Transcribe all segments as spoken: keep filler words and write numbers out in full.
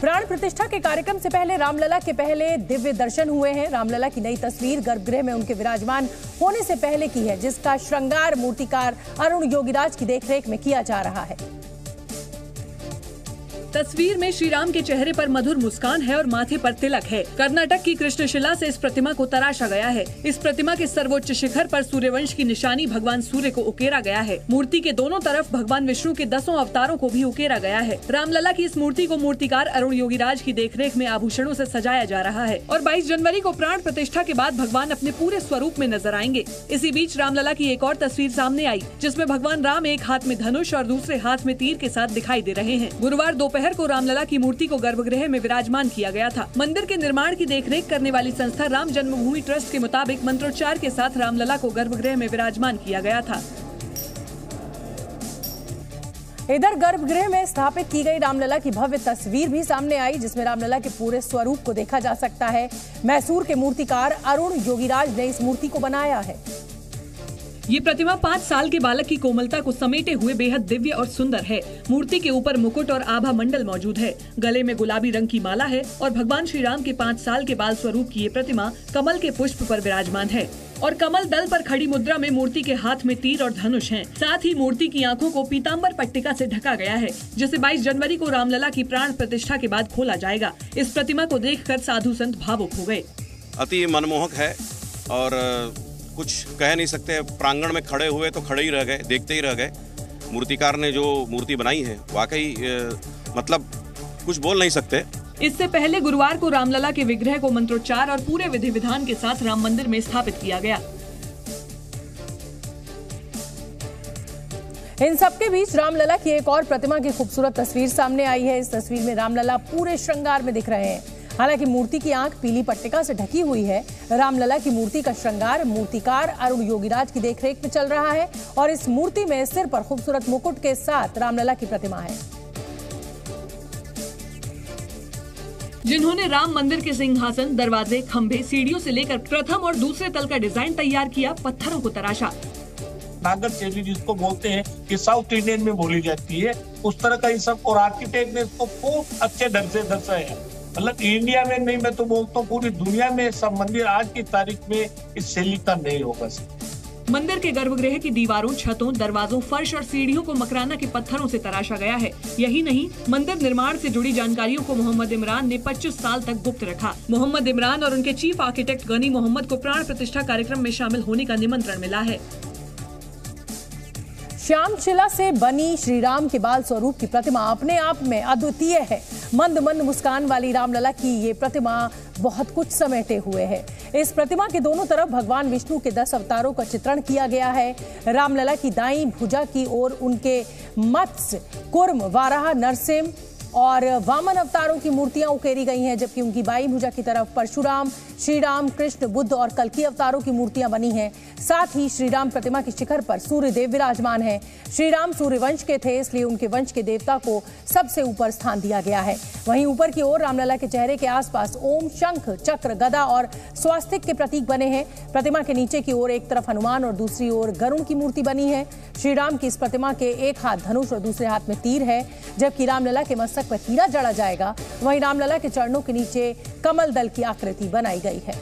प्राण प्रतिष्ठा के कार्यक्रम से पहले रामलला के पहले दिव्य दर्शन हुए हैं। रामलला की नई तस्वीर गर्भगृह में उनके विराजमान होने से पहले की है, जिसका श्रृंगार मूर्तिकार अरुण योगीराज की देखरेख में किया जा रहा है। तस्वीर में श्री राम के चेहरे पर मधुर मुस्कान है और माथे पर तिलक है। कर्नाटक की कृष्णशिला से इस प्रतिमा को तराशा गया है। इस प्रतिमा के सर्वोच्च शिखर पर सूर्यवंश की निशानी भगवान सूर्य को उकेरा गया है। मूर्ति के दोनों तरफ भगवान विष्णु के दसों अवतारों को भी उकेरा गया है। रामलला की इस मूर्ति को मूर्तिकार अरुण योगीराज की देखरेख में आभूषणों से सजाया जा रहा है और बाईस जनवरी को प्राण प्रतिष्ठा के बाद भगवान अपने पूरे स्वरूप में नजर आएंगे। इसी बीच रामलला की एक और तस्वीर सामने आई, जिसमे भगवान राम एक हाथ में धनुष और दूसरे हाथ में तीर के साथ दिखाई दे रहे हैं। गुरुवार दोपहर शहर को रामलला की मूर्ति को गर्भगृह में विराजमान किया गया था। मंदिर के निर्माण की देखरेख करने वाली संस्था राम जन्मभूमि ट्रस्ट के मुताबिक मंत्रोच्चार के साथ रामलला को गर्भगृह में विराजमान किया गया था। इधर गर्भगृह में स्थापित की गई रामलला की भव्य तस्वीर भी सामने आई, जिसमें रामलला के पूरे स्वरूप को देखा जा सकता है। मैसूर के मूर्तिकार अरुण योगीराज ने इस मूर्ति को बनाया है। ये प्रतिमा पाँच साल के बालक की कोमलता को समेटे हुए बेहद दिव्य और सुंदर है। मूर्ति के ऊपर मुकुट और आभा मंडल मौजूद है। गले में गुलाबी रंग की माला है और भगवान श्री राम के पाँच साल के बाल स्वरूप की ये प्रतिमा कमल के पुष्प पर विराजमान है और कमल दल पर खड़ी मुद्रा में मूर्ति के हाथ में तीर और धनुष हैं। साथ ही मूर्ति की आंखों को पीताम्बर पट्टिका से ढका गया है, जिसे बाईस जनवरी को रामलला की प्राण प्रतिष्ठा के बाद खोला जाएगा। इस प्रतिमा को देखकर साधु संत भावुक हो गए। अति मनमोहक है और कुछ कह नहीं सकते। प्रांगण में खड़े हुए तो खड़े ही रह गए, देखते ही रह गए। मूर्तिकार ने जो मूर्ति बनाई है वाकई मतलब कुछ बोल नहीं सकते। इससे पहले गुरुवार को रामलला के विग्रह को मंत्रोच्चार और पूरे विधि विधान के साथ राम मंदिर में स्थापित किया गया। इन सबके बीच रामलला की एक और प्रतिमा की खूबसूरत तस्वीर सामने आई है। इस तस्वीर में रामलला पूरे श्रृंगार में दिख रहे हैं। हालांकि मूर्ति की आंख पीली पट्टिका से ढकी हुई है। रामलला की मूर्ति का श्रृंगार मूर्तिकार अरुण योगीराज की देखरेख में चल रहा है और इस मूर्ति में सिर पर खूबसूरत मुकुट के साथ रामलला की प्रतिमा है। जिन्होंने राम मंदिर के सिंहासन, दरवाजे, खंभे, सीढ़ियों से लेकर प्रथम और दूसरे तल का डिजाइन तैयार किया, पत्थरों को तराशा। नागर शैली जिसको बोलते हैं कि साउथ इंडियन में बोली जाती है, उस तरह का ये सब और आर्किटेक्ट ने इसको खूब अच्छे ढंग से दर्शाया। मतलब इंडिया में नहीं, मैं तो बोलता हूँ पूरी दुनिया में सब मंदिर आज की तारीख में इस शैली का नहीं होगा। मंदिर के गर्भगृह की दीवारों, छतों, दरवाजों, फर्श और सीढ़ियों को मकराना के पत्थरों से तराशा गया है। यही नहीं, मंदिर निर्माण से जुड़ी जानकारियों को मोहम्मद इमरान ने पच्चीस साल तक गुप्त रखा। मोहम्मद इमरान और उनके चीफ आर्किटेक्ट गनी मोहम्मद को प्राण प्रतिष्ठा कार्यक्रम में शामिल होने का निमंत्रण मिला है। श्यामशिला से बनी श्रीराम के बाल स्वरूप की प्रतिमा अपने आप में अद्वितीय है। मंद मंद मुस्कान वाली रामलला की ये प्रतिमा बहुत कुछ समेटे हुए है। इस प्रतिमा के दोनों तरफ भगवान विष्णु के दस अवतारों का चित्रण किया गया है। रामलला की दाईं भुजा की ओर उनके मत्स्य, कुर्म, वाराह, नरसिंह और वामन अवतारों की मूर्तियां उकेरी गई हैं, जबकि उनकी बाई भुजा की तरफ परशुराम, श्री राम, कृष्ण, बुद्ध और कल्कि अवतारों की मूर्तियां बनी हैं। साथ ही श्रीराम प्रतिमा के शिखर पर सूर्यदेव विराजमान हैं। श्रीराम सूर्यवंश के थे, इसलिए उनके वंश के देवता को सबसे ऊपर स्थान दिया गया है। वहीं ऊपर की ओर रामलला के चेहरे के आसपास ओम, शंख, चक्र, गदा और स्वास्तिक के प्रतीक बने हैं। प्रतिमा के नीचे की ओर एक तरफ हनुमान और दूसरी ओर गरुड़ की मूर्ति बनी है। श्रीराम की इस प्रतिमा के एक हाथ धनुष और दूसरे हाथ में तीर है, जबकि रामलला के मस्तक पर तीरा जड़ा जाएगा। वहीं रामलला के चरणों के नीचे कमल दल की आकृति बनाई गई है।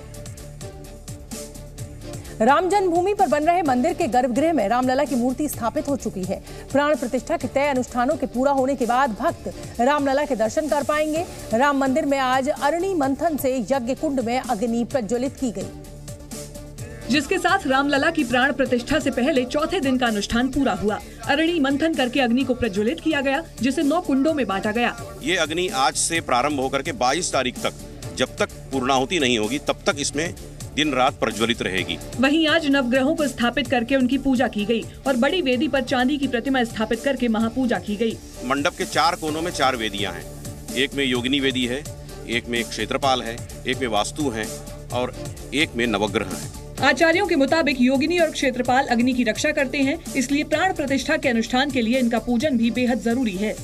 राम जन्मभूमि पर बन रहे मंदिर के गर्भगृह में रामलला की मूर्ति स्थापित हो चुकी है। प्राण प्रतिष्ठा के तय अनुष्ठानों के पूरा होने के बाद भक्त रामलला के दर्शन कर पाएंगे। राम मंदिर में आज अरणि मंथन से यज्ञ कुंड में अग्नि प्रज्वलित की गई, जिसके साथ रामलला की प्राण प्रतिष्ठा से पहले चौथे दिन का अनुष्ठान पूरा हुआ। अरणि मंथन करके अग्नि को प्रज्वलित किया गया, जिसे नौ कुंडों में बांटा गया। ये अग्नि आज से प्रारंभ होकर के बाईस तारीख तक, जब तक पूर्णाहुति नहीं होगी तब तक इसमें दिन रात प्रज्वलित रहेगी। वहीं आज नवग्रहों को स्थापित करके उनकी पूजा की गई और बड़ी वेदी पर चांदी की प्रतिमा स्थापित करके महापूजा की गई। मंडप के चार कोनों में चार वेदियाँ हैं। एक में योगिनी वेदी है, एक में क्षेत्रपाल है, एक में वास्तु है और एक में नवग्रह है। आचार्यों के मुताबिक योगिनी और क्षेत्रपाल अग्नि की रक्षा करते हैं, इसलिए प्राण प्रतिष्ठा के अनुष्ठान के लिए इनका पूजन भी बेहद जरूरी है।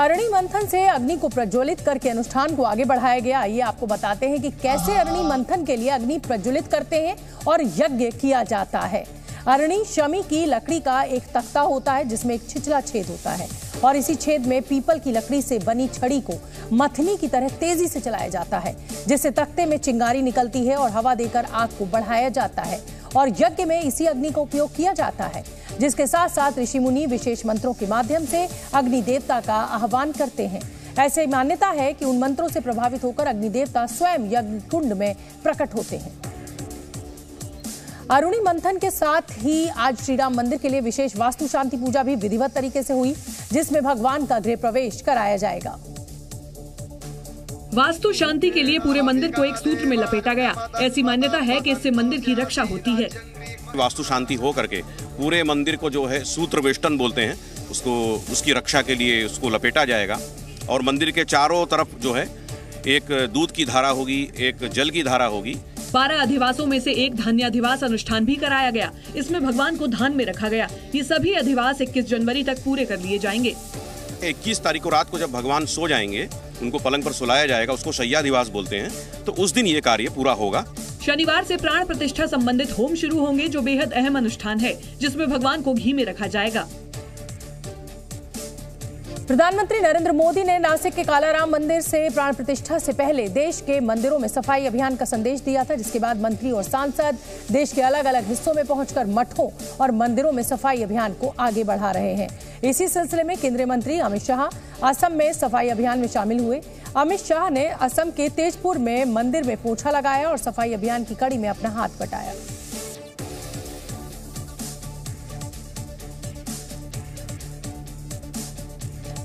अरणि मंथन से अग्नि को प्रज्वलित करके अनुष्ठान को आगे बढ़ाया गया। ये आपको बताते हैं कि कैसे अरणि मंथन के लिए अग्नि प्रज्वलित करते हैं और यज्ञ किया जाता है। अरणी शमी की लकड़ी का एक तख्ता होता है जिसमें एक छिछला छेद होता है और इसी छेद में पीपल की लकड़ी से बनी छड़ी को मथनी की तरह तेजी से चलाया जाता है, जिससे तख्ते में चिंगारी निकलती है और हवा देकर आग को बढ़ाया जाता है और यज्ञ में इसी अग्नि का उपयोग किया जाता है, जिसके साथ साथ ऋषि मुनि विशेष मंत्रों के माध्यम से अग्नि देवता का आह्वान करते हैं। ऐसे मान्यता है कि उन मंत्रों से प्रभावित होकर अग्नि देवता स्वयं यज्ञ कुंड में प्रकट होते हैं। अरुणी मंथन के साथ ही आज श्री राम मंदिर के लिए विशेष वास्तु शांति पूजा भी विधिवत तरीके से हुई, जिसमें भगवान का गृह प्रवेश कराया जाएगा। वास्तु शांति के लिए पूरे मंदिर को एक सूत्र में लपेटा गया। ऐसी मान्यता है कि इससे मंदिर की रक्षा होती है। वास्तु शांति हो करके पूरे मंदिर को जो है सूत्र वेष्टन बोलते हैं, उसको उसकी रक्षा के लिए उसको लपेटा जाएगा और मंदिर के चारों तरफ जो है एक दूध की धारा होगी, एक जल की धारा होगी। बारह अधिवासों में से एक धान्याधिवास अनुष्ठान भी कराया गया। इसमें भगवान को धान में रखा गया। ये सभी अधिवास इक्कीस जनवरी तक पूरे कर लिए जाएंगे। इक्कीस तारीख को रात को जब भगवान सो जाएंगे, उनको पलंग पर सुलाया जाएगा, उसको शय्याधिवास बोलते हैं, तो उस दिन ये कार्य पूरा होगा। शनिवार से प्राण प्रतिष्ठा संबंधित होम शुरू होंगे, जो बेहद अहम अनुष्ठान है, जिसमें भगवान को घी में रखा जाएगा। प्रधानमंत्री नरेंद्र मोदी ने नासिक के कालाराम मंदिर से प्राण प्रतिष्ठा से पहले देश के मंदिरों में सफाई अभियान का संदेश दिया था, जिसके बाद मंत्री और सांसद देश के अलग अलग हिस्सों में पहुंचकर मठों और मंदिरों में सफाई अभियान को आगे बढ़ा रहे हैं। इसी सिलसिले में केंद्रीय मंत्री अमित शाह असम में सफाई अभियान में शामिल हुए। अमित शाह ने असम के तेजपुर में मंदिर में पोछा लगाया और सफाई अभियान की कड़ी में अपना हाथ बटाया।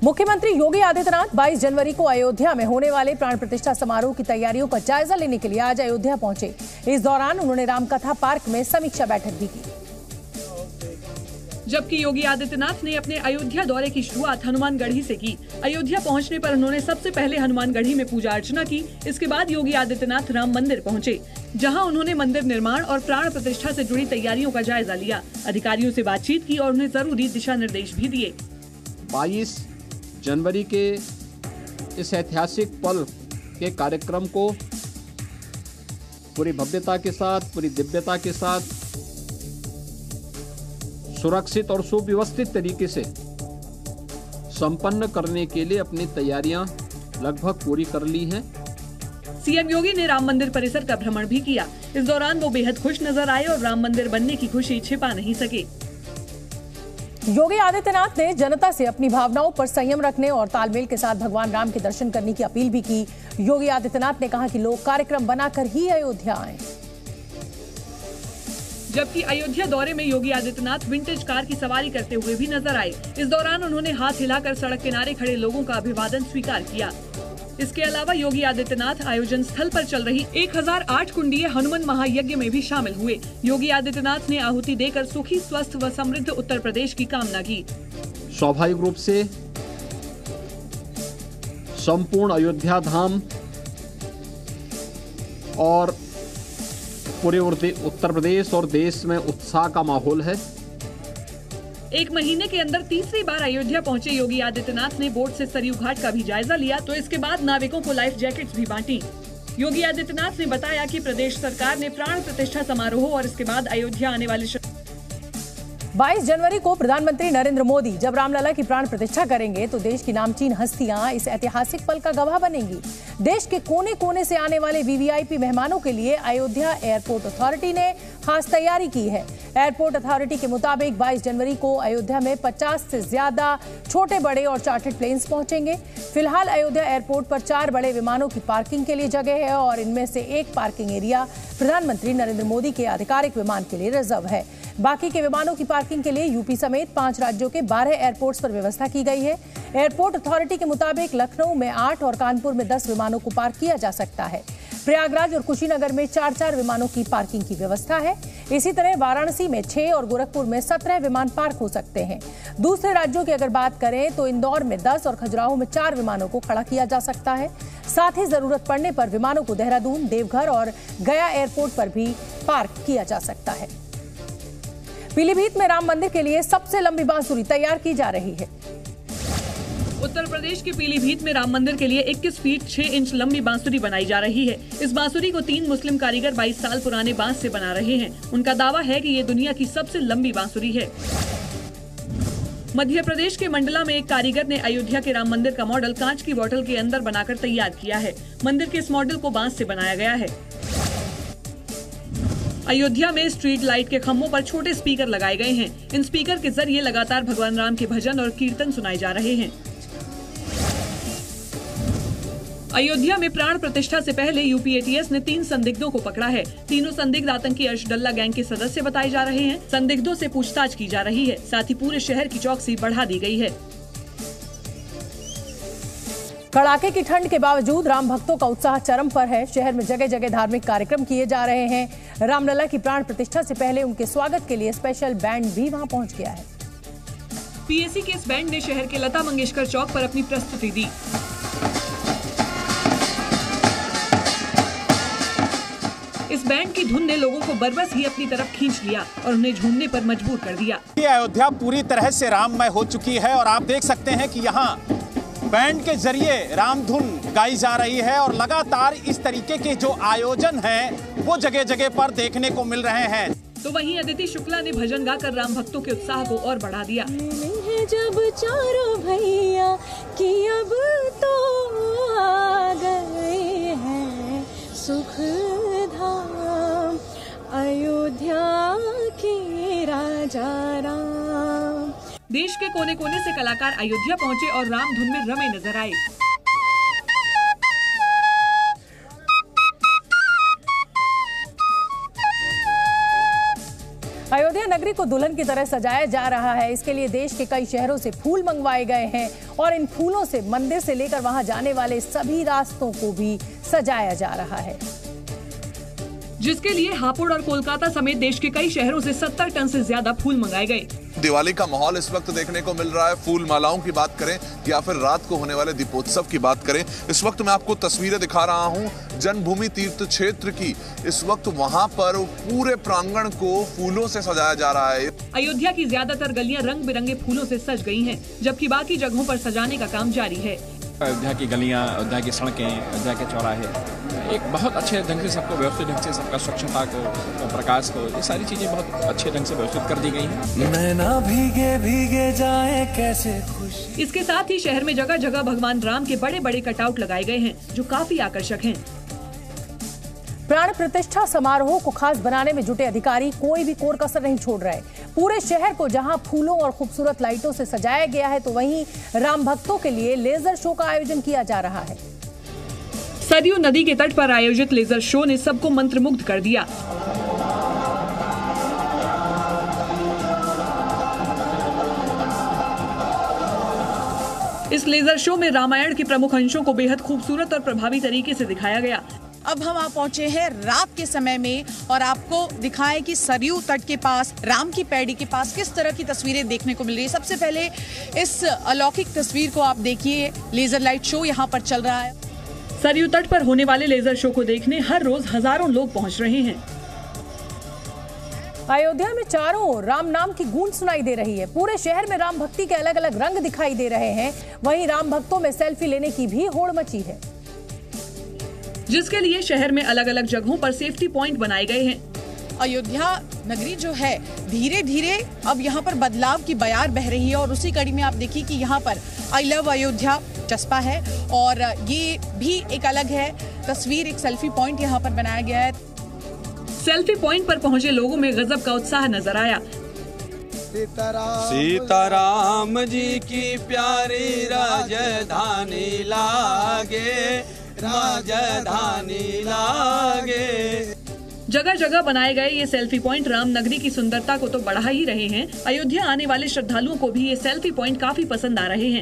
मुख्यमंत्री योगी आदित्यनाथ बाईस जनवरी को अयोध्या में होने वाले प्राण प्रतिष्ठा समारोह की तैयारियों का जायजा लेने के लिए आज अयोध्या पहुंचे। इस दौरान उन्होंने रामकथा पार्क में समीक्षा बैठक भी की। जबकि योगी आदित्यनाथ ने अपने अयोध्या दौरे की शुरुआत हनुमानगढ़ी से की। अयोध्या पहुंचने पर उन्होंने सबसे पहले हनुमानगढ़ी में पूजा अर्चना की। इसके बाद योगी आदित्यनाथ राम मंदिर पहुँचे, जहाँ उन्होंने मंदिर निर्माण और प्राण प्रतिष्ठा से जुड़ी तैयारियों का जायजा लिया, अधिकारियों से बातचीत की और उन्हें जरूरी दिशा निर्देश भी दिए। बाईस जनवरी के इस ऐतिहासिक पल के कार्यक्रम को पूरी भव्यता के साथ, पूरी दिव्यता के साथ, सुरक्षित और सुव्यवस्थित तरीके से संपन्न करने के लिए अपनी तैयारियां लगभग पूरी कर ली हैं। सीएम योगी ने राम मंदिर परिसर का भ्रमण भी किया। इस दौरान वो बेहद खुश नजर आए और राम मंदिर बनने की खुशी छिपा नहीं सके। योगी आदित्यनाथ ने जनता से अपनी भावनाओं पर संयम रखने और तालमेल के साथ भगवान राम के दर्शन करने की अपील भी की। योगी आदित्यनाथ ने कहा कि लोग कार्यक्रम बनाकर ही अयोध्या आएं। जबकि अयोध्या दौरे में योगी आदित्यनाथ विंटेज कार की सवारी करते हुए भी नजर आए। इस दौरान उन्होंने हाथ हिलाकर सड़क किनारे खड़े लोगों का अभिवादन स्वीकार किया। इसके अलावा योगी आदित्यनाथ आयोजन स्थल पर चल रही एक हज़ार आठ कुंडीय हनुमान महायज्ञ में भी शामिल हुए। योगी आदित्यनाथ ने आहुति देकर सुखी, स्वस्थ व समृद्ध उत्तर प्रदेश की कामना की। स्वाभाविक रूप से संपूर्ण अयोध्या धाम और पूरे उत्तर प्रदेश और देश में उत्साह का माहौल है। एक महीने के अंदर तीसरी बार अयोध्या पहुंचे योगी आदित्यनाथ ने बोट से सरयू घाट का भी जायजा लिया, तो इसके बाद नाविकों को लाइफ जैकेट्स भी बांटी। योगी आदित्यनाथ ने बताया कि प्रदेश सरकार ने प्राण प्रतिष्ठा समारोह और इसके बाद अयोध्या आने वाले बाईस जनवरी को प्रधानमंत्री नरेंद्र मोदी जब रामलला की प्राण प्रतिष्ठा करेंगे तो देश की नामचीन हस्तियां इस ऐतिहासिक पल का गवाह बनेंगी। देश के कोने कोने से आने वाले वीवीआईपी मेहमानों के लिए अयोध्या एयरपोर्ट अथॉरिटी ने खास तैयारी की है। एयरपोर्ट अथॉरिटी के मुताबिक बाईस जनवरी को अयोध्या में पचास से ज्यादा छोटे बड़े और चार्टर्ड प्लेन्स पहुंचेंगे। फिलहाल अयोध्या एयरपोर्ट पर चार बड़े विमानों की पार्किंग के लिए जगह है और इनमें से एक पार्किंग एरिया प्रधानमंत्री नरेंद्र मोदी के आधिकारिक विमान के लिए रिजर्व है। बाकी के विमानों की पार्किंग के लिए यूपी समेत पांच राज्यों के बारह एयरपोर्ट्स पर व्यवस्था की गई है। एयरपोर्ट अथॉरिटी के मुताबिक लखनऊ में आठ और कानपुर में दस विमानों को पार्क किया जा सकता है। प्रयागराज और कुशीनगर में चार चार विमानों की पार्किंग की व्यवस्था है। इसी तरह वाराणसी में छह और गोरखपुर में सत्रह विमान पार्क हो सकते हैं। दूसरे राज्यों की अगर बात करें तो इंदौर में दस और खजुराहो में चार विमानों को खड़ा किया जा सकता है। साथ ही जरूरत पड़ने पर विमानों को देहरादून, देवघर और गया एयरपोर्ट पर भी पार्क किया जा सकता है। पीलीभीत में राम मंदिर के लिए सबसे लंबी बांसुरी तैयार की जा रही है। उत्तर प्रदेश के पीलीभीत में राम मंदिर के लिए इक्कीस फीट छह इंच लंबी बांसुरी बनाई जा रही है। इस बांसुरी को तीन मुस्लिम कारीगर बाईस साल पुराने बांस से बना रहे हैं। उनका दावा है कि ये दुनिया की सबसे लंबी बांसुरी है। मध्य प्रदेश के मंडला में एक कारीगर ने अयोध्या के राम मंदिर का मॉडल कांच की बोतल के अंदर बनाकर तैयार किया है। मंदिर के इस मॉडल को बांस से बनाया गया है। अयोध्या में स्ट्रीट लाइट के खम्भों पर छोटे स्पीकर लगाए गए हैं। इन स्पीकर के जरिए लगातार भगवान राम के भजन और कीर्तन सुनाए जा रहे हैं। अयोध्या में प्राण प्रतिष्ठा से पहले यूपीएटीएस ने तीन संदिग्धों को पकड़ा है। तीनों संदिग्ध आतंकी अर्शदुल्ला गैंग के सदस्य बताए जा रहे हैं। संदिग्धों से पूछताछ की जा रही है, साथ ही पूरे शहर की चौकसी बढ़ा दी गई है। कड़ाके की ठंड के बावजूद राम भक्तों का उत्साह चरम पर है। शहर में जगह जगह धार्मिक कार्यक्रम किए जा रहे हैं। रामलला की प्राण प्रतिष्ठा से पहले उनके स्वागत के लिए स्पेशल बैंड भी वहां पहुंच गया है। पीएसी के इस बैंड ने शहर के लता मंगेशकर चौक पर अपनी प्रस्तुति दी। इस बैंड की धुन ने लोगों को बरबस ही अपनी तरफ खींच लिया और उन्हें झूमने पर मजबूर कर दिया। अयोध्या पूरी तरह से राममय हो चुकी है और आप देख सकते हैं कि यहाँ बैंड के जरिए रामधुन गाई जा रही है और लगातार इस तरीके के जो आयोजन हैं वो जगह जगह पर देखने को मिल रहे हैं। तो वहीं अदिति शुक्ला ने भजन गाकर राम भक्तों के उत्साह को और बढ़ा दिया। जब चारों भैया कि अब तो आ गए हैं सुख धाम अयोध्या के राजा राम। देश के कोने कोने से कलाकार अयोध्या पहुंचे और राम धुन में रमे नजर आए। अयोध्या नगरी को दुल्हन की तरह सजाया जा रहा है। इसके लिए देश के कई शहरों से फूल मंगवाए गए हैं और इन फूलों से मंदिर से लेकर वहां जाने वाले सभी रास्तों को भी सजाया जा रहा है, जिसके लिए हापुड़ और कोलकाता समेत देश के कई शहरों से सत्तर टन से ज्यादा फूल मंगाए गए। दिवाली का माहौल इस वक्त देखने को मिल रहा है। फूल मालाओं की बात करें या फिर रात को होने वाले दीपोत्सव की बात करें, इस वक्त मैं आपको तस्वीरें दिखा रहा हूं जन्मभूमि तीर्थ क्षेत्र की। इस वक्त वहां पर पूरे प्रांगण को फूलों से सजाया जा रहा है। अयोध्या की ज्यादातर गलियाँ रंग बिरंगे फूलों से सज गयी है, जबकि बाकी जगहों पर सजाने का काम जारी है। अयोध्या की गलियाँ, अयोध्या की सड़कें, अयोध्या के चौराहे एक बहुत अच्छे ढंग से सबको व्यवस्थित ढंग से सबका स्वच्छता को, प्रकाश को, ये सारी चीजें बहुत अच्छे ढंग से व्यवस्थित कर दी गई हैं। नैना भीगे भीगे जाए कैसे खुशी। इसके साथ ही शहर में जगह जगह भगवान राम के बड़े बड़े कटआउट लगाए गए हैं जो काफी आकर्षक हैं। प्राण प्रतिष्ठा समारोह को खास बनाने में जुटे अधिकारी कोई भी कोर कसर नहीं छोड़ रहे। पूरे शहर को जहां फूलों और खूबसूरत लाइटों से सजाया गया है, तो वहीं राम भक्तों के लिए लेजर शो का आयोजन किया जा रहा है। सरयू नदी के तट पर आयोजित लेजर शो ने सबको मंत्रमुग्ध कर दिया। इस लेजर शो में रामायण के प्रमुख अंशों को बेहद खूबसूरत और प्रभावी तरीके से दिखाया गया। अब हम आप पहुंचे हैं रात के समय में और आपको दिखाएं कि सरयू तट के पास, राम की पैड़ी के पास किस तरह की तस्वीरें देखने को मिल रही है। सबसे पहले इस अलौकिक तस्वीर को आप देखिए। लेजर लाइट शो यहां पर चल रहा है। सरयू तट पर होने वाले लेजर शो को देखने हर रोज हजारों लोग पहुंच रहे हैं। अयोध्या में चारों ओर राम नाम की गूंज सुनाई दे रही है। पूरे शहर में राम भक्ति के अलग अलग रंग दिखाई दे रहे हैं। वहीं राम भक्तों में सेल्फी लेने की भी होड़ मची है, जिसके लिए शहर में अलग अलग जगहों पर सेफ्टी पॉइंट बनाए गए हैं। अयोध्या नगरी जो है धीरे धीरे अब यहाँ पर बदलाव की बयार बह रही है और उसी कड़ी में आप देखिए कि यहाँ पर आई लव अयोध्या चस्पा है और ये भी एक अलग है तस्वीर। एक सेल्फी पॉइंट यहाँ पर बनाया गया है। सेल्फी पॉइंट पर पहुँचे लोगों में गजब का उत्साह नजर आया। सीताराम जी की प्यारी राजधानी लागे राजधानी लागे। जगह जगह बनाए गए ये सेल्फी पॉइंट राम नगरी की सुंदरता को तो बढ़ा ही रहे हैं, अयोध्या आने वाले श्रद्धालुओं को भी ये सेल्फी पॉइंट काफी पसंद आ रहे हैं।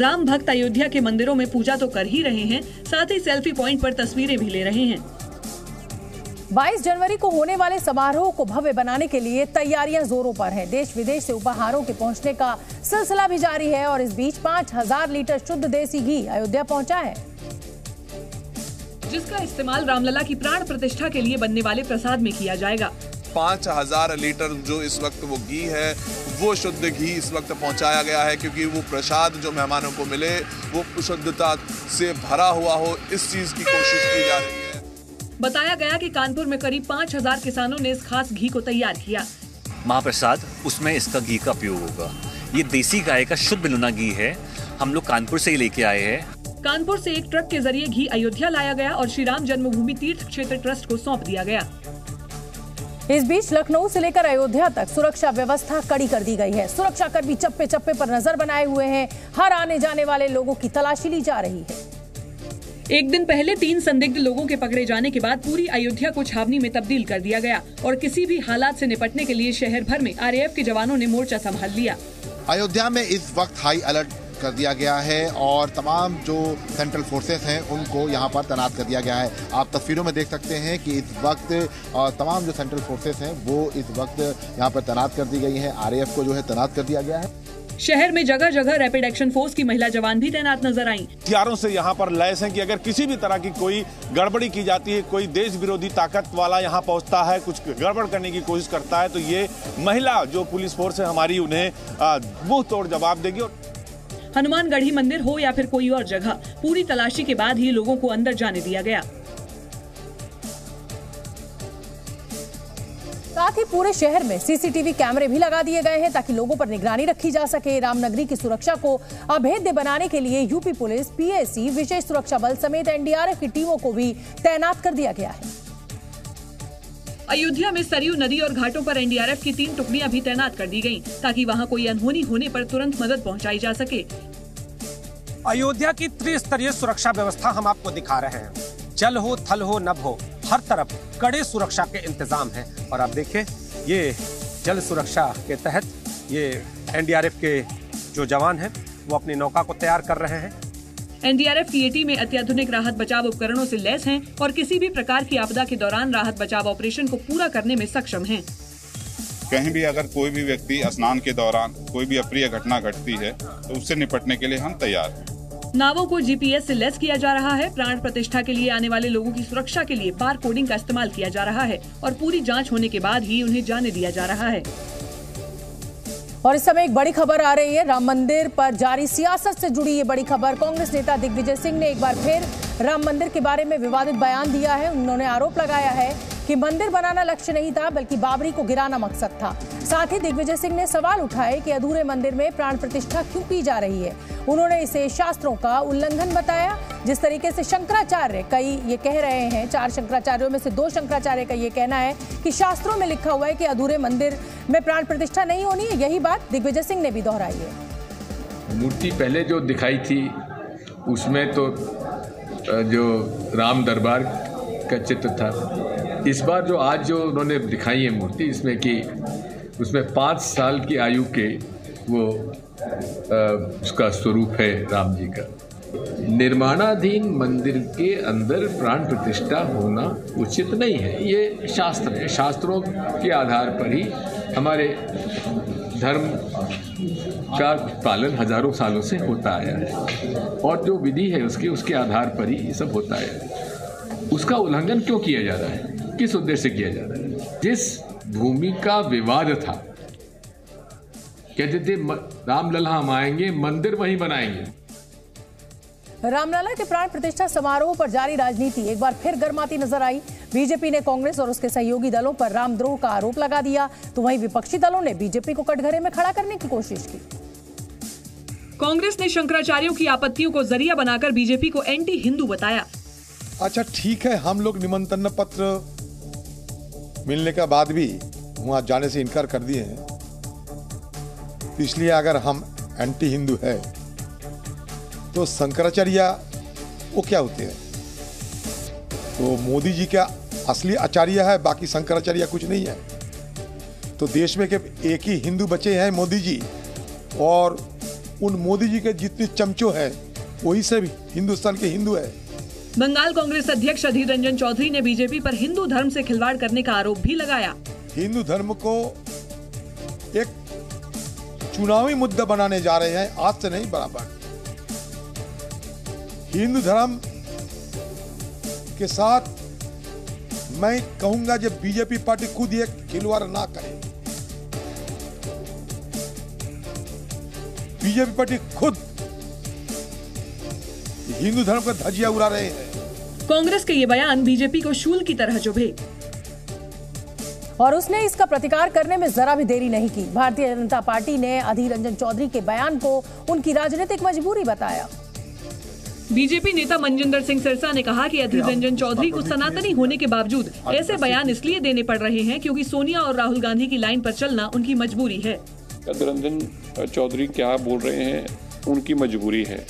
राम भक्त अयोध्या के मंदिरों में पूजा तो कर ही रहे हैं, साथ ही सेल्फी पॉइंट पर तस्वीरें भी ले रहे हैं। बाईस जनवरी को होने वाले समारोह को भव्य बनाने के लिए तैयारियां जोरों पर हैं। देश विदेश से उपहारों के पहुंचने का सिलसिला भी जारी है और इस बीच पांच हजार लीटर शुद्ध देसी घी अयोध्या पहुंचा है, जिसका इस्तेमाल रामलला की प्राण प्रतिष्ठा के लिए बनने वाले प्रसाद में किया जाएगा। पाँच हजार लीटर जो इस वक्त वो घी है वो शुद्ध घी इस वक्त पहुंचाया गया है, क्योंकि वो प्रसाद जो मेहमानों को मिले वो शुद्धता से भरा हुआ हो, इस चीज की कोशिश की जा रही है। बताया गया कि कानपुर में करीब पाँच हजार किसानों ने इस खास घी को तैयार किया। महाप्रसाद उसमें इसका घी का उपयोग होगा। ये देसी गाय का शुद्ध लुना घी है, हम लोग कानपुर से ही लेके आए हैं। कानपुर से एक ट्रक के जरिए घी अयोध्या लाया गया और श्री राम जन्मभूमि तीर्थ क्षेत्र ट्रस्ट को सौंप दिया गया। इस बीच लखनऊ से लेकर अयोध्या तक सुरक्षा व्यवस्था कड़ी कर दी गई है। सुरक्षाकर्मी चप्पे चप्पे पर नजर बनाए हुए हैं। हर आने जाने वाले लोगों की तलाशी ली जा रही है। एक दिन पहले तीन संदिग्ध लोगों के पकड़े जाने के बाद पूरी अयोध्या को छावनी में तब्दील कर दिया गया और किसी भी हालात से निपटने के लिए शहर भर में आरएएफ के जवानों ने मोर्चा संभाल लिया। अयोध्या में इस वक्त हाई अलर्ट कर दिया गया है और तमाम जो सेंट्रल फोर्सेस हैं उनको यहां पर तैनात कर दिया गया है। आप तस्वीरों में देख सकते हैं कि इस वक्त तमाम जो सेंट्रल फोर्सेस हैं वो इस वक्त यहां पर तैनात कर दी गई हैं। आरएएफ को जो है तैनात कर दिया गया है। शहर में जगह जगह रैपिड एक्शन फोर्स की महिला जवान भी तैनात नजर आई। हथियारों से यहाँ पर लैस है कि अगर किसी भी तरह की कोई गड़बड़ी की जाती है, कोई देश विरोधी ताकत वाला यहाँ पहुँचता है, कुछ गड़बड़ करने की कोशिश करता है, तो ये महिला जो पुलिस फोर्स है हमारी उन्हें मुंह तोड़ जवाब देगी। और हनुमानगढ़ी मंदिर हो या फिर कोई और जगह, पूरी तलाशी के बाद ही लोगों को अंदर जाने दिया गया। साथ ही पूरे शहर में सीसीटीवी कैमरे भी लगा दिए गए हैं ताकि लोगों पर निगरानी रखी जा सके। रामनगरी की सुरक्षा को अभेद्य बनाने के लिए यूपी पुलिस, पीएसी, विशेष सुरक्षा बल समेत एनडीआरएफ की टीमों को भी तैनात कर दिया गया है। अयोध्या में सरयू नदी और घाटों पर एनडीआरएफ की तीन टुकड़ियां भी तैनात कर दी गईं ताकि वहां कोई अनहोनी होने पर तुरंत मदद पहुंचाई जा सके। अयोध्या की त्रिस्तरीय सुरक्षा व्यवस्था हम आपको दिखा रहे हैं। जल हो, थल हो, नभ हो, हर तरफ कड़े सुरक्षा के इंतजाम हैं। और आप देखिए, ये जल सुरक्षा के तहत ये एनडीआरएफ के जो जवान है वो अपनी नौका को तैयार कर रहे हैं। एनडीआरएफ की ये टीमें अत्याधुनिक राहत बचाव उपकरणों से लैस हैं और किसी भी प्रकार की आपदा के दौरान राहत बचाव ऑपरेशन को पूरा करने में सक्षम हैं। कहीं भी अगर कोई भी व्यक्ति स्नान के दौरान कोई भी अप्रिय घटना घटती है तो उससे निपटने के लिए हम तैयार हैं। नावों को जीपीएस से लैस किया जा रहा है। प्राण प्रतिष्ठा के लिए आने वाले लोगों की सुरक्षा के लिए बार कोडिंग का इस्तेमाल किया जा रहा है और पूरी जाँच होने के बाद ही उन्हें जाने दिया जा रहा है। और इस समय एक बड़ी खबर आ रही है, राम मंदिर पर जारी सियासत से जुड़ी ये बड़ी खबर। कांग्रेस नेता दिग्विजय सिंह ने एक बार फिर राम मंदिर के बारे में विवादित बयान दिया है। उन्होंने आरोप लगाया है कि मंदिर बनाना लक्ष्य नहीं था बल्कि बाबरी को गिराना मकसद था। साथ ही दिग्विजय सिंह ने सवाल उठाए कि अधूरे मंदिर में प्राण प्रतिष्ठा क्यों की जा रही है। उन्होंने इसे शास्त्रों का उल्लंघन बताया। जिस तरीके से शंकराचार्य कई ये कह रहे हैं, चार शंकराचार्यों में से दो शंकराचार्य का ये कहना है कि शास्त्रों में लिखा हुआ है कि अधूरे मंदिर में प्राण प्रतिष्ठा नहीं होनी है। यही बात दिग्विजय सिंह ने भी दोहराई है। मूर्ति पहले जो दिखाई थी उसमें तो जो राम दरबार का चित्र था, इस बार जो आज जो उन्होंने दिखाई है मूर्ति, इसमें कि उसमें पाँच साल की आयु के वो उसका स्वरूप है राम जी का। निर्माणाधीन मंदिर के अंदर प्राण प्रतिष्ठा होना उचित नहीं है। ये शास्त्र है, शास्त्रों के आधार पर ही हमारे धर्म का पालन हजारों सालों से होता आया है और जो विधि है उसके उसके आधार पर ही ये सब होता है। उसका उल्लंघन क्यों किया जा रहा है, किस उद्देश्य से किया जा रहा है? जिस भूमि का विवाद था, कहते थे रामलला हम आएंगे, मंदिर वहीं बनाएंगे। रामलला के प्राण प्रतिष्ठा समारोह पर जारी राजनीति एक बार फिर गर्माती नजर आई। बीजेपी ने कांग्रेस और उसके सहयोगी दलों पर रामद्रोह का आरोप लगा दिया, तो वहीं विपक्षी दलों ने बीजेपी को कटघरे में खड़ा करने की कोशिश की। कांग्रेस ने शंकराचार्यों की आपत्तियों को जरिया बनाकर बीजेपी को एंटी हिंदू बताया। अच्छा ठीक है, हम लोग निमंत्रण पत्र मिलने के बाद भी वहाँ जाने से इनकार कर दिए हैं। इसलिए अगर हम एंटी हिंदू है तो शंकराचार्य वो क्या होते हैं? तो मोदी जी का असली आचार्य है, बाकी शंकराचार्य कुछ नहीं है। तो देश में के एक ही हिंदू बचे हैं, मोदी जी, और उन मोदी जी के जितने चमचो हैं वही सब हिंदुस्तान के हिंदू है। बंगाल कांग्रेस अध्यक्ष अधीर रंजन चौधरी ने बीजेपी पर हिंदू धर्म से खिलवाड़ करने का आरोप भी लगाया। हिंदू धर्म को एक चुनावी मुद्दा बनाने जा रहे हैं, आज से नहीं बराबर। हिंदू धर्म के साथ मैं कहूंगा जब बीजेपी पार्टी खुद एक खिलवाड़ ना करे, बीजेपी पार्टी खुद हिंदू धर्म का धजिया उड़ा रहे हैं। कांग्रेस के ये बयान बीजेपी को शूल की तरह चुभे और उसने इसका प्रतिकार करने में जरा भी देरी नहीं की। भारतीय जनता पार्टी ने अधीर रंजन चौधरी के बयान को उनकी राजनीतिक मजबूरी बताया। बीजेपी नेता मंजिंदर सिंह सिरसा ने कहा कि अधीर रंजन चौधरी को सनातनी होने के बावजूद ऐसे बयान इसलिए देने पड़ रहे हैं क्योंकि सोनिया और राहुल गांधी की लाइन पर चलना उनकी मजबूरी है। अधीर रंजन चौधरी क्या बोल रहे हैं उनकी मजबूरी है,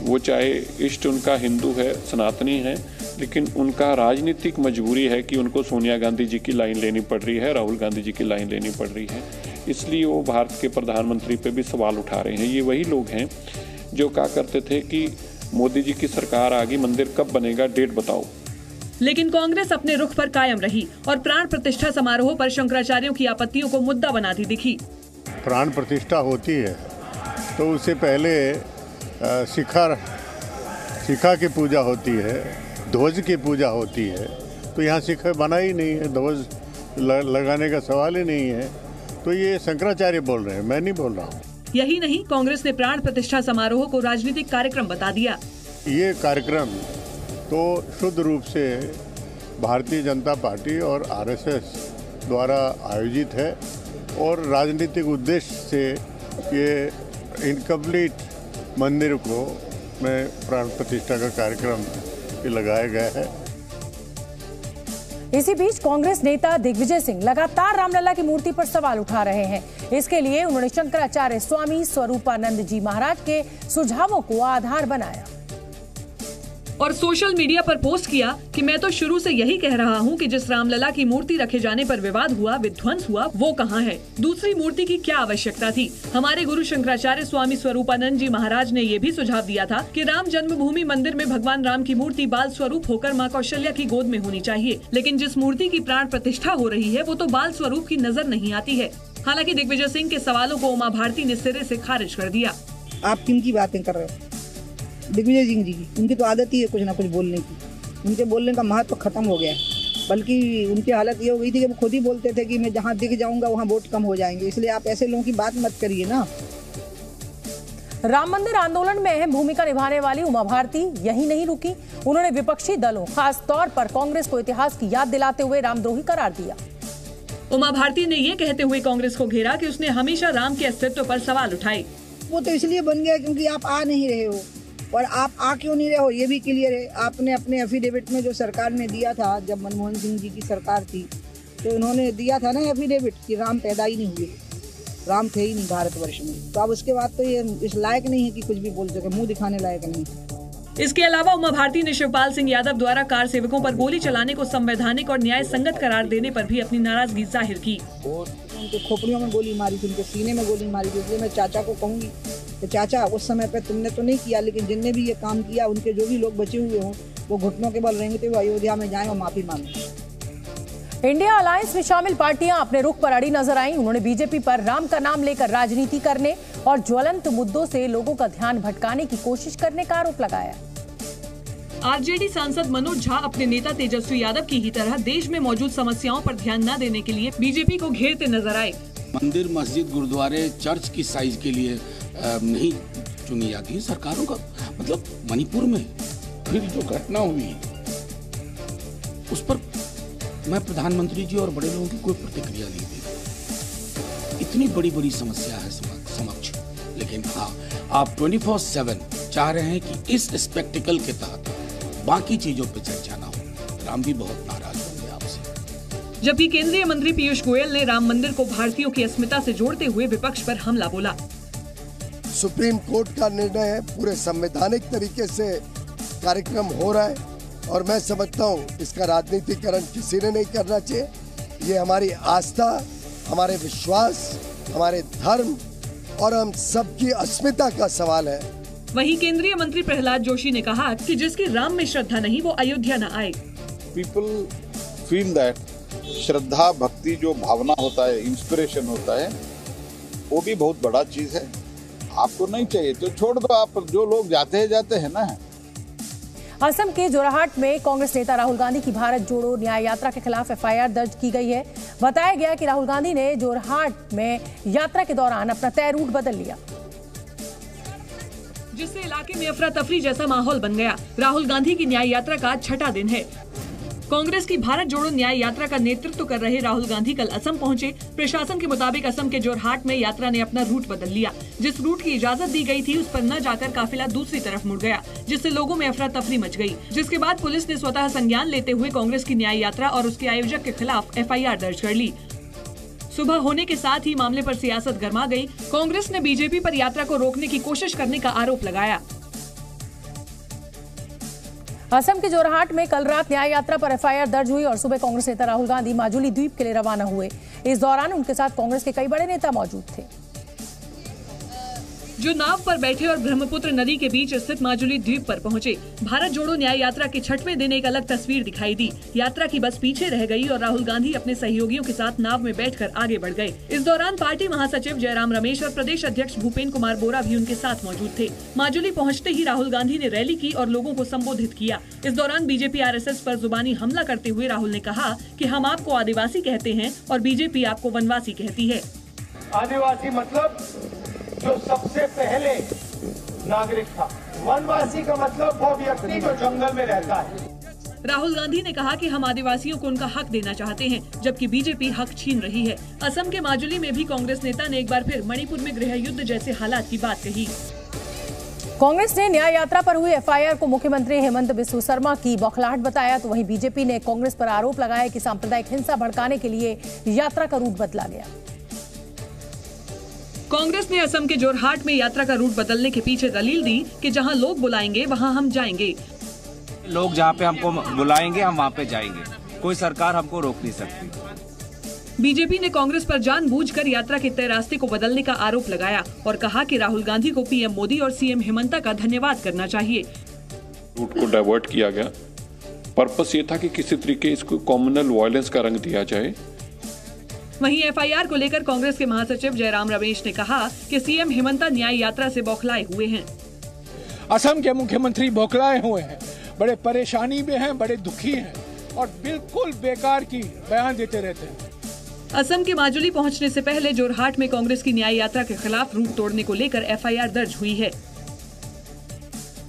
वो चाहे इष्ट उनका हिंदू है, सनातनी है, लेकिन उनका राजनीतिक मजबूरी है कि उनको सोनिया गांधी जी की लाइन लेनी पड़ रही है, राहुल गांधी जी की लाइन लेनी पड़ रही है, इसलिए वो भारत के प्रधानमंत्री पे भी सवाल उठा रहे हैं। ये वही लोग हैं जो कहा करते थे कि मोदी जी की सरकार आ गई, मंदिर कब बनेगा, डेट बताओ। लेकिन कांग्रेस अपने रुख पर कायम रही और प्राण प्रतिष्ठा समारोह पर शंकराचार्यों की आपत्तियों को मुद्दा बनाती दिखी। प्राण प्रतिष्ठा होती है तो उससे पहले शिखा शिखा की पूजा होती है, ध्वज की पूजा होती है, तो यहाँ शिखा बना ही नहीं है, ध्वज लगाने का सवाल ही नहीं है, तो ये शंकराचार्य बोल रहे हैं, मैं नहीं बोल रहा हूँ। यही नहीं, कांग्रेस ने प्राण प्रतिष्ठा समारोह को राजनीतिक कार्यक्रम बता दिया। ये कार्यक्रम तो शुद्ध रूप से भारतीय जनता पार्टी और आरएसएस द्वारा आयोजित है और राजनीतिक उद्देश्य से ये इनकम्प्लीट मंदिर को में प्राण प्रतिष्ठा का कार्यक्रम लगाया गया है। इसी बीच कांग्रेस नेता दिग्विजय सिंह लगातार रामलला की मूर्ति पर सवाल उठा रहे हैं। इसके लिए उन्होंने शंकराचार्य स्वामी स्वरूपानंद जी महाराज के सुझावों को आधार बनाया और सोशल मीडिया पर पोस्ट किया कि मैं तो शुरू से यही कह रहा हूं कि जिस रामलला की मूर्ति रखे जाने पर विवाद हुआ, विध्वंस हुआ, वो कहाँ है? दूसरी मूर्ति की क्या आवश्यकता थी? हमारे गुरु शंकराचार्य स्वामी स्वरूपानंद जी महाराज ने ये भी सुझाव दिया था कि राम जन्मभूमि मंदिर में भगवान राम की मूर्ति बाल स्वरूप होकर माँ कौशल्या की गोद में होनी चाहिए, लेकिन जिस मूर्ति की प्राण प्रतिष्ठा हो रही है वो तो बाल स्वरूप की नजर नहीं आती है। हालांकि दिग्विजय सिंह के सवालों को उमा भारती ने सिरे से खारिज कर दिया। आप किन की बातें कर रहे हो? दिग्विजय सिंह जी की उनकी तो आदत ही है कुछ ना कुछ बोलने की, उनके बोलने का महत्व तो खत्म हो गया है, बल्कि उनकी हालत ये हो गई थी कि वो खुद ही बोलते थे कि मैं जहां दिख जाऊंगा वहां वोट कम हो जाएंगे, इसलिए आप ऐसे लोगों की बात मत करिए ना। राम मंदिर आंदोलन में अहम भूमिका निभाने वाली उमा भारती यही नहीं रुकी, उन्होंने विपक्षी दलों खासतौर पर कांग्रेस को इतिहास की याद दिलाते हुए रामद्रोही करार दिया। उमा भारती ने ये कहते हुए कांग्रेस को घेरा कि उसने हमेशा राम के अस्तित्व पर सवाल उठाए। वो तो इसलिए बन गया क्योंकि आप आ नहीं रहे हो, और आप आ क्यों नहीं रहे हो ये भी क्लियर है। आपने अपने एफिडेविट में जो सरकार ने दिया था, जब मनमोहन सिंह जी की सरकार थी तो इन्होंने दिया था ना एफिडेविट कि राम पैदा ही नहीं हुए, राम थे ही नहीं भारतवर्ष में, तो अब उसके बाद तो ये इस लायक नहीं है कि कुछ भी बोल सके, मुंह दिखाने लायक नहीं है। इसके अलावा उमा भारती ने शिवपाल सिंह यादव द्वारा कार सेवकों पर गोली चलाने को संवैधानिक और न्याय संगत करार देने पर भी अपनी नाराजगी जाहिर की। उनके खोपड़ियों में गोली मारी थी, उनके सीने में गोली मारी थी, इसलिए मैं चाचा को कहूँगी तो चाचा उस समय पे तुमने तो नहीं किया, लेकिन जिनने भी ये काम किया उनके जो भी लोग बचे हुए हों वो घुटनों के बल रहेंगे तो वो अयोध्या में जाएं और माफी मांगे। इंडिया अलायंस में शामिल पार्टियां अपने रुख पर अड़ी नजर आईं। उन्होंने बीजेपी पर राम का नाम लेकर राजनीति करने और ज्वलंत मुद्दों से लोगों का ध्यान भटकाने की कोशिश करने का आरोप लगाया। आरजेडी सांसद मनोज झा अपने नेता तेजस्वी यादव की ही तरह देश में मौजूद समस्याओं पर ध्यान न देने के लिए बीजेपी को घेरते नजर आए। मंदिर, मस्जिद, गुरुद्वारे, चर्च की साइज के लिए नहीं चुनी जाती है सरकारों का, मतलब मणिपुर में फिर जो घटना हुई उस पर मैं प्रधानमंत्री जी और बड़े लोगों की कोई प्रतिक्रिया नहीं दी। इतनी बड़ी बड़ी समस्या है समक्ष, लेकिन हाँ आप चौबीस बटा सात चाह रहे हैं कि इस स्पेक्टिकल के तहत बाकी चीजों पर चर्चा ना हो। राम भी बहुत नाराज होंगे आपसे। जबकि केंद्रीय मंत्री पीयूष गोयल ने राम मंदिर को भारतीयों की अस्मिता से जोड़ते हुए विपक्ष पर हमला बोला। सुप्रीम कोर्ट का निर्णय है, पूरे संवैधानिक तरीके से कार्यक्रम हो रहा है और मैं समझता हूँ इसका राजनीतिकरण किसी ने नहीं करना चाहिए। ये हमारी आस्था, हमारे विश्वास, हमारे धर्म और हम सबकी अस्मिता का सवाल है। वहीं केंद्रीय मंत्री प्रहलाद जोशी ने कहा कि जिसकी राम में श्रद्धा नहीं वो अयोध्या न आए। पीपल फील दैट श्रद्धा, भक्ति जो भावना होता है, इंस्पिरेशन होता है, वो भी बहुत बड़ा चीज है। आपको नहीं चाहिए तो छोड़ दो, आप जो लोग जाते हैं जाते हैं ना। असम के जोराहाट में कांग्रेस नेता राहुल गांधी की भारत जोड़ो न्याय यात्रा के खिलाफ एफ आई आर दर्ज की गई है। बताया गया कि राहुल गांधी ने जोरहाट में यात्रा के दौरान अपना तय रूट बदल लिया, जिससे इलाके में अफरा तफरी जैसा माहौल बन गया। राहुल गांधी की न्याय यात्रा का छठा दिन है। कांग्रेस की भारत जोड़ो न्याय यात्रा का नेतृत्व कर रहे राहुल गांधी कल असम पहुंचे। प्रशासन के मुताबिक असम के जोरहाट में यात्रा ने अपना रूट बदल लिया। जिस रूट की इजाजत दी गई थी उस पर न जाकर काफिला दूसरी तरफ मुड़ गया, जिससे लोगों में अफरा तफरी मच गई। जिसके बाद पुलिस ने स्वतः संज्ञान लेते हुए कांग्रेस की न्याय यात्रा और उसके आयोजक के खिलाफ एफ आई आर दर्ज कर ली। सुबह होने के साथ ही मामले पर सियासत गर्मा गई। कांग्रेस ने बीजेपी पर यात्रा को रोकने की कोशिश करने का आरोप लगाया। असम के जोरहाट में कल रात न्याय यात्रा पर एफ आई आर दर्ज हुई और सुबह कांग्रेस नेता राहुल गांधी माजुली द्वीप के लिए रवाना हुए। इस दौरान उनके साथ कांग्रेस के कई बड़े नेता मौजूद थे। जो नाव पर बैठे और ब्रह्मपुत्र नदी के बीच स्थित माजुली द्वीप पर पहुंचे। भारत जोड़ो न्याय यात्रा के छठवें दिन एक अलग तस्वीर दिखाई दी। यात्रा की बस पीछे रह गई और राहुल गांधी अपने सहयोगियों के साथ नाव में बैठकर आगे बढ़ गए। इस दौरान पार्टी महासचिव जयराम रमेश और प्रदेश अध्यक्ष भूपेन्द्र कुमार बोरा भी उनके साथ मौजूद थे। माजुली पहुँचते ही राहुल गांधी ने रैली की और लोगों को संबोधित किया। इस दौरान बीजेपी आर एस एस पर जुबानी हमला करते हुए राहुल ने कहा कि हम आपको आदिवासी कहते हैं और बीजेपी आपको वनवासी कहती है। आदिवासी मतलब जो सबसे पहले नागरिक था, वनवासी का मतलब वो व्यक्ति जो जंगल में रहता है। राहुल गांधी ने कहा कि हम आदिवासियों को उनका हक देना चाहते हैं, जबकि बीजेपी हक छीन रही है। असम के माजुली में भी कांग्रेस नेता ने एक बार फिर मणिपुर में गृह युद्ध जैसे हालात की बात कही। कांग्रेस ने न्याय यात्रा पर हुई एफ आई आर को मुख्यमंत्री हेमंत बिश्व शर्मा की बौखलाहट बताया, तो वहीं बीजेपी ने कांग्रेस पर आरोप लगाया कि सांप्रदायिक हिंसा भड़काने के लिए यात्रा का रूट बदला गया। कांग्रेस ने असम के जोरहाट में यात्रा का रूट बदलने के पीछे दलील दी कि जहां लोग बुलाएंगे वहां हम जाएंगे। लोग जहां पे हमको बुलाएंगे हम वहां पे जाएंगे, कोई सरकार हमको रोक नहीं सकती। बीजेपी ने कांग्रेस पर जानबूझकर यात्रा के तय रास्ते को बदलने का आरोप लगाया और कहा कि राहुल गांधी को पी एम मोदी और सी एम हेमंता का धन्यवाद करना चाहिए। रूट को डाइवर्ट किया गया, पर्पस ये था कि किसी तरीके इसको कॉम्युनल वायलेंस का रंग दिया जाए। वहीं एफ आई आर को लेकर कांग्रेस के महासचिव जयराम रमेश ने कहा कि सी एम हेमंता न्याय यात्रा से बौखलाए हुए हैं। असम के मुख्यमंत्री बौखलाए हुए हैं, बड़े परेशानी में हैं, बड़े दुखी हैं और बिल्कुल बेकार की बयान देते रहते हैं। असम के माजुली पहुंचने से पहले जोरहाट में कांग्रेस की न्याय यात्रा के खिलाफ रूट तोड़ने को लेकर एफ आई आर दर्ज हुई है।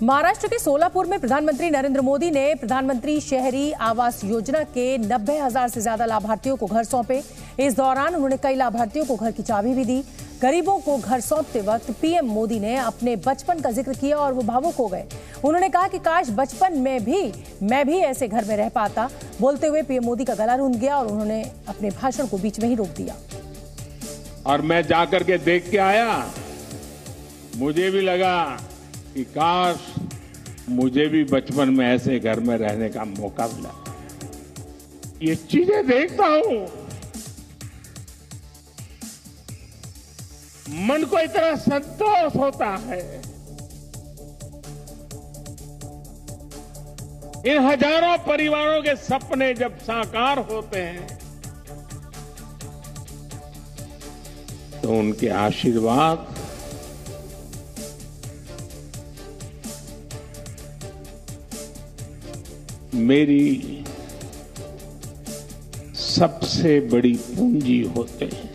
महाराष्ट्र के सोलापुर में प्रधानमंत्री नरेंद्र मोदी ने प्रधानमंत्री शहरी आवास योजना के नब्बे हजार से ज्यादा लाभार्थियों को घर सौंपे। इस दौरान उन्होंने कई लाभार्थियों को घर की चाबी भी दी। गरीबों को घर सौंपते वक्त पी एम मोदी ने अपने बचपन का जिक्र किया और वो भावुक हो गए। उन्होंने कहा कि काश बचपन में भी मैं भी ऐसे घर में रह पाता। बोलते हुए पी एम मोदी का गला रूंध गया और उन्होंने अपने भाषण को बीच में ही रोक दिया। और मैं जाकर के देख के आया, मुझे भी लगा कि काश मुझे भी बचपन में ऐसे घर में रहने का मौका मिला। ये चीजें देखता हूं, मन को इतना संतोष होता है। इन हजारों परिवारों के सपने जब साकार होते हैं तो उनके आशीर्वाद मेरी सबसे बड़ी पूंजी होते हैं।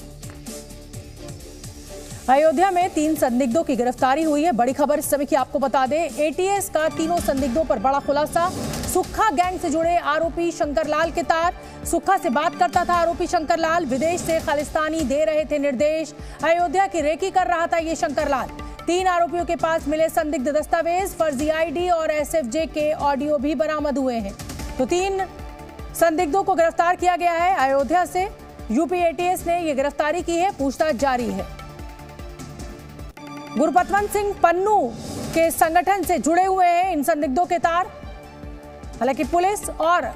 अयोध्या में तीन संदिग्धों की गिरफ्तारी हुई है। बड़ी खबर इस समय की आपको बता दें, ए टी एस का तीनों संदिग्धों पर बड़ा खुलासा। सुक्खा गैंग से जुड़े आरोपी शंकरलाल के तार। सुक्खा से बात करता था आरोपी शंकरलाल, विदेश से खालिस्तानी दे रहे थे निर्देश, अयोध्या की रेकी कर रहा था ये शंकरलाल। तीन आरोपियों के पास मिले संदिग्ध दस्तावेज, फर्जी आईडी और एस एफ जे के ऑडियो भी बरामद हुए हैं। तो तीन संदिग्धों को गिरफ्तार किया गया है। अयोध्या से यूपी ए टी एस ने ये गिरफ्तारी की है, पूछताछ जारी है। गुरपतवंत सिंह पन्नू के संगठन से जुड़े हुए हैं इन संदिग्धों के तार। हालांकि पुलिस और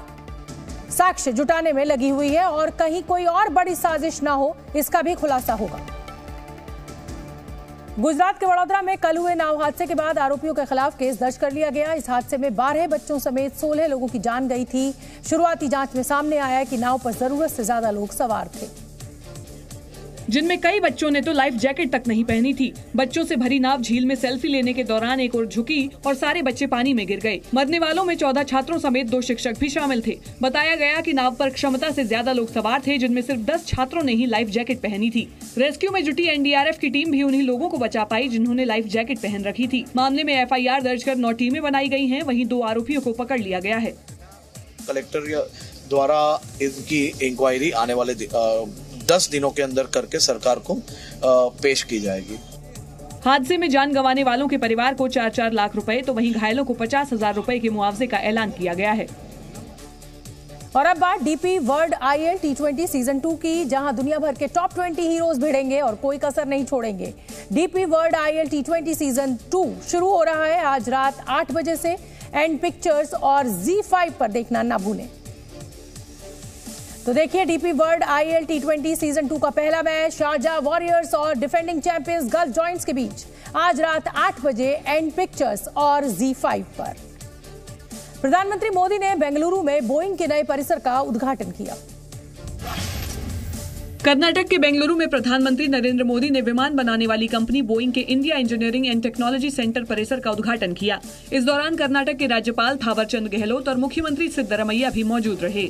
साक्ष्य जुटाने में लगी हुई है और कहीं कोई और बड़ी साजिश ना हो इसका भी खुलासा होगा। गुजरात के वडोदरा में कल हुए नाव हादसे के बाद आरोपियों के खिलाफ केस दर्ज कर लिया गया। इस हादसे में बारह बच्चों समेत सोलह लोगों की जान गई थी। शुरुआती जांच में सामने आया कि नाव पर जरूरत से ज्यादा लोग सवार थे। जिनमें कई बच्चों ने तो लाइफ जैकेट तक नहीं पहनी थी। बच्चों से भरी नाव झील में सेल्फी लेने के दौरान एक ओर झुकी और सारे बच्चे पानी में गिर गए। मरने वालों में चौदह छात्रों समेत दो शिक्षक भी शामिल थे। बताया गया कि नाव पर क्षमता से ज्यादा लोग सवार थे, जिनमें सिर्फ दस छात्रों ने ही लाइफ जैकेट पहनी थी। रेस्क्यू में जुटी एनडीआरएफ की टीम भी उन्हीं लोगों को बचा पाई जिन्होंने लाइफ जैकेट पहन रखी थी। मामले में एफआईआर दर्ज कर नौ टीमें बनाई गई हैं, वहीं दो आरोपियों को पकड़ लिया गया है। कलेक्टर द्वारा इनकी इंक्वायरी आने वाले दस दिनों के अंदर करके सरकार को पेश की जाएगी। हादसे में जान गंवाने वालों के परिवार को चार चार लाख रुपए तो वहीं घायलों को पचास हजार रुपए के मुआवजे का ऐलान किया गया है। और अब बात DP World IL T twenty season two की, जहां दुनिया भर के टॉप बीस हीरोज भिड़ेंगे और कोई कसर नहीं छोड़ेंगे। DP World IL T twenty season two शुरू हो रहा है आज रात आठ बजे से। एंड पिक्चर्स और जी फाइव पर देखना ना भूलें। तो देखिए DP World IL T twenty season two का पहला मैच शारजाह वॉरियर्स और डिफेंडिंग चैंपियंस गल्फ जॉइंट्स के बीच आज रात आठ बजे एंड पिक्चर्स और जी फाइव पर। प्रधानमंत्री मोदी ने बेंगलुरु में बोइंग के नए परिसर का उद्घाटन किया। कर्नाटक के बेंगलुरु में प्रधानमंत्री नरेंद्र मोदी ने विमान बनाने वाली कंपनी बोइंग के India engineering and technology centre परिसर का उद्घाटन किया। इस दौरान कर्नाटक के राज्यपाल थावरचंद गहलोत और मुख्यमंत्री सिद्धरमैया भी मौजूद रहे।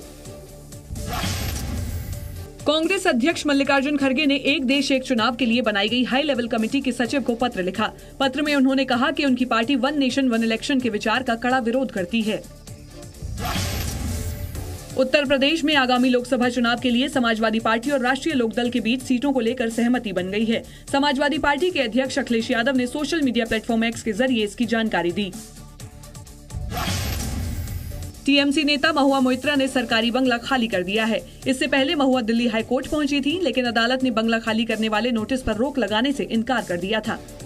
कांग्रेस अध्यक्ष मल्लिकार्जुन खड़गे ने एक देश एक चुनाव के लिए बनाई गई हाई लेवल कमेटी के सचिव को पत्र लिखा। पत्र में उन्होंने कहा कि उनकी party one nation one election के विचार का कड़ा विरोध करती है। उत्तर प्रदेश में आगामी लोकसभा चुनाव के लिए समाजवादी पार्टी और राष्ट्रीय लोकदल के बीच सीटों को लेकर सहमति बन गई है। समाजवादी पार्टी के अध्यक्ष अखिलेश यादव ने सोशल मीडिया प्लेटफॉर्म एक्स के जरिए इसकी जानकारी दी। टीएमसी नेता महुआ मोइत्रा ने सरकारी बंगला खाली कर दिया है। इससे पहले महुआ दिल्ली हाईकोर्ट पहुंची थी, लेकिन अदालत ने बंगला खाली करने वाले नोटिस पर रोक लगाने से इनकार कर दिया था।